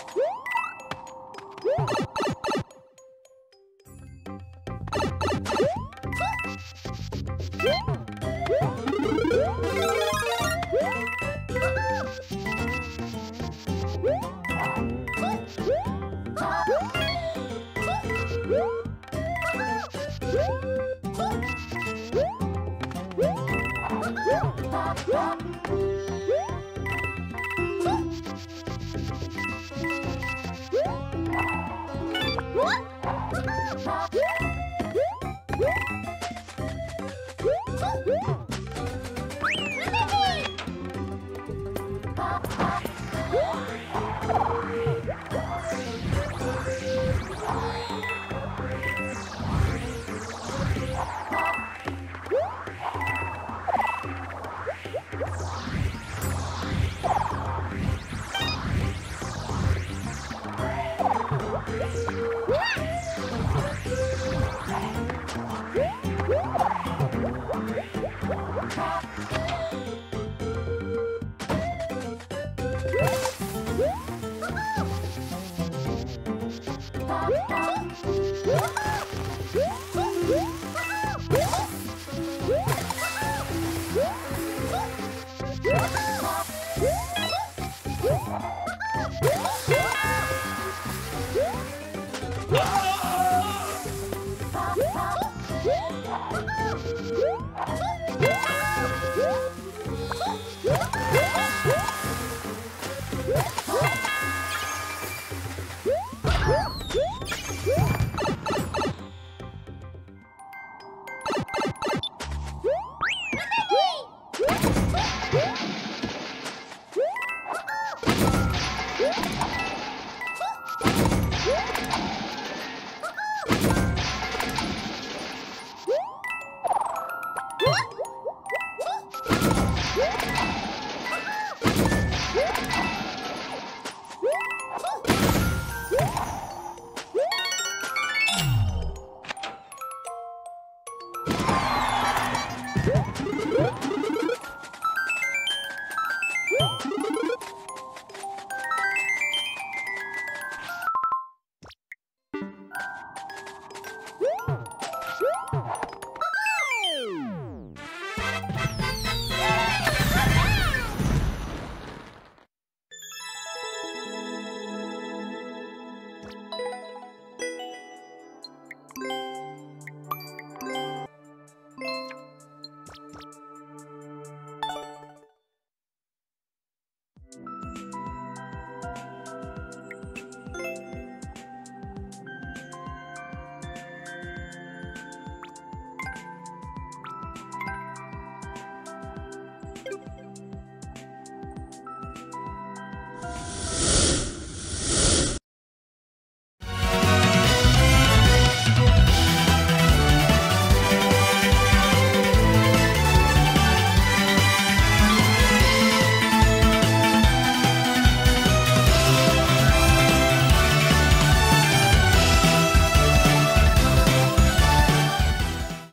Woo!